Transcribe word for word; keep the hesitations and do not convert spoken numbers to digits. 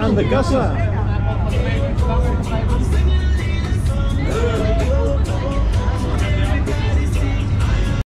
Aan de kassa.